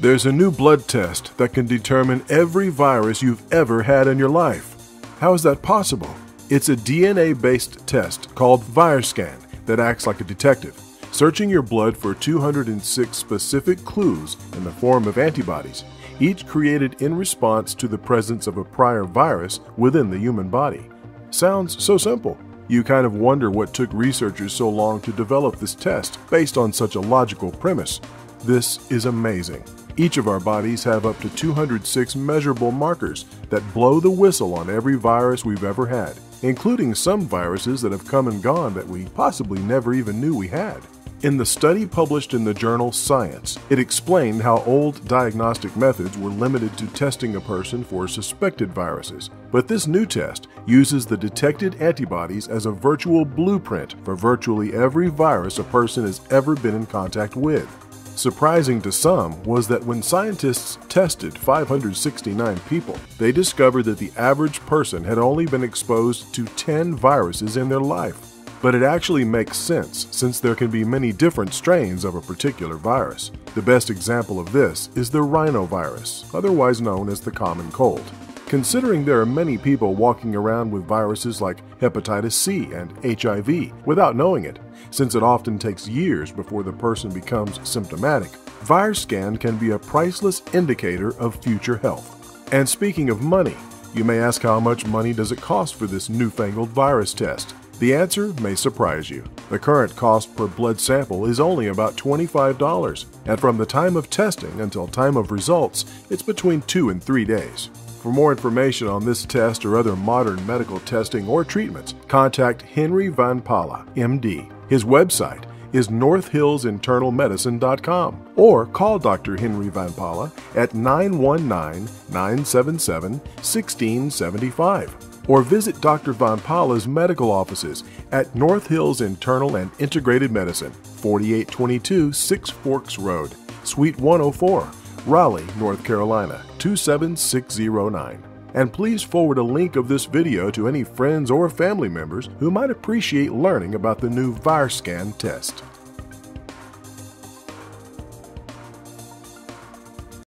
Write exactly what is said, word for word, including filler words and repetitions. There's a new blood test that can determine every virus you've ever had in your life. How is that possible? It's a D N A-based test called VirScan that acts like a detective, searching your blood for two hundred six specific clues in the form of antibodies, each created in response to the presence of a prior virus within the human body. Sounds so simple. You kind of wonder what took researchers so long to develop this test based on such a logical premise. This is amazing. Each of our bodies have up to two hundred six measurable markers that blow the whistle on every virus we've ever had, including some viruses that have come and gone that we possibly never even knew we had. In the study published in the journal Science, it explained how old diagnostic methods were limited to testing a person for suspected viruses. But this new test uses the detected antibodies as a virtual blueprint for virtually every virus a person has ever been in contact with. Surprising to some was that when scientists tested five hundred sixty-nine people, they discovered that the average person had only been exposed to ten viruses in their life. But it actually makes sense since there can be many different strains of a particular virus. The best example of this is the rhinovirus, otherwise known as the common cold. Considering there are many people walking around with viruses like hepatitis C and H I V without knowing it, since it often takes years before the person becomes symptomatic, VirScan can be a priceless indicator of future health. And speaking of money, you may ask how much money does it cost for this newfangled virus test? The answer may surprise you. The current cost per blood sample is only about twenty-five dollars, and from the time of testing until time of results, it's between two and three days. For more information on this test or other modern medical testing or treatments, contact Henry Van Pala, M D. His website is north hills internal medicine dot com, or call Doctor Henry Van Pala at nine one nine, nine seven seven, one six seven five. Or visit Doctor Van Pala's medical offices at North Hills Internal and Integrated Medicine, forty-eight twenty-two Six Forks Road, Suite one oh four, Raleigh, North Carolina, two seven six zero nine. And please forward a link of this video to any friends or family members who might appreciate learning about the new VirScan test.